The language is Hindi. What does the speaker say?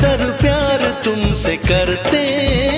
कदर प्यार तुमसे करते।